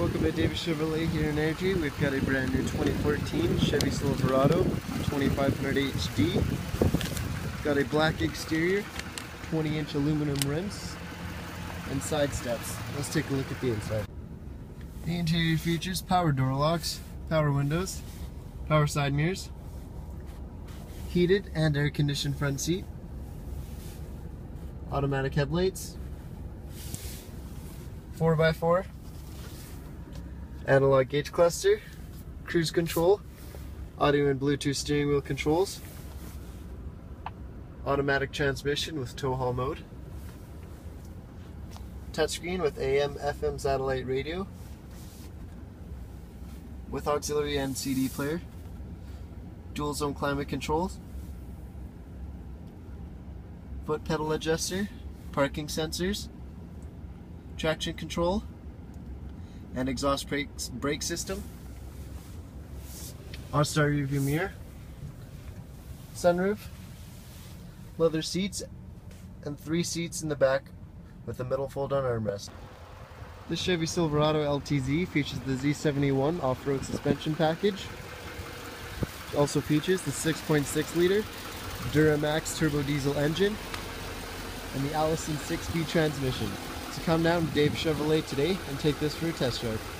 Welcome to Davis Chevrolet here in Airdrie. We've got a brand new 2014 Chevy Silverado 2500 HD. Got a black exterior, 20-inch aluminum rims, and side steps. Let's take a look at the inside. The interior features power door locks, power windows, power side mirrors, heated and air-conditioned front seat, automatic headlights, 4x4, analog gauge cluster, cruise control, audio and Bluetooth steering wheel controls, automatic transmission with tow haul mode, touchscreen with AM/FM satellite radio, with auxiliary and CD player, dual zone climate controls, foot pedal adjuster, parking sensors, traction control, and exhaust brake system, all-star rearview mirror, sunroof, leather seats, and 3 seats in the back with a middle fold-down armrest. This Chevy Silverado LTZ features the Z71 off-road suspension package. It also features the 6.6-liter Duramax turbo diesel engine and the Allison 6-speed transmission. So come down to Davis Chevrolet today and take this for a test drive.